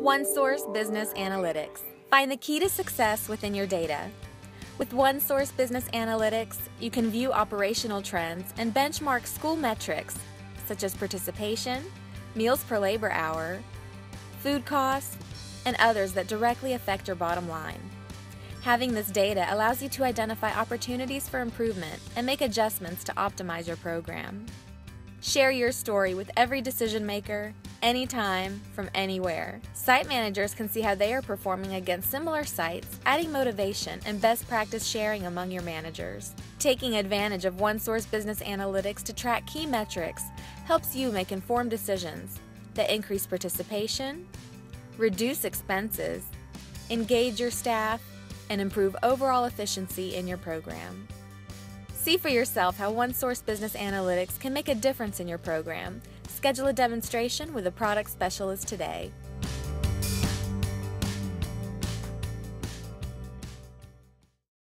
OneSource Business Analytics. Find the key to success within your data. With OneSource Business Analytics, you can view operational trends and benchmark school metrics such as participation, meals per labor hour, food costs, and others that directly affect your bottom line. Having this data allows you to identify opportunities for improvement and make adjustments to optimize your program. Share your story with every decision maker, anytime, from anywhere. Site managers can see how they are performing against similar sites, adding motivation and best practice sharing among your managers. Taking advantage of OneSource Business Analytics to track key metrics helps you make informed decisions that increase participation, reduce expenses, engage your staff, and improve overall efficiency in your program. See for yourself how OneSource Business Analytics can make a difference in your program. Schedule a demonstration with a product specialist today.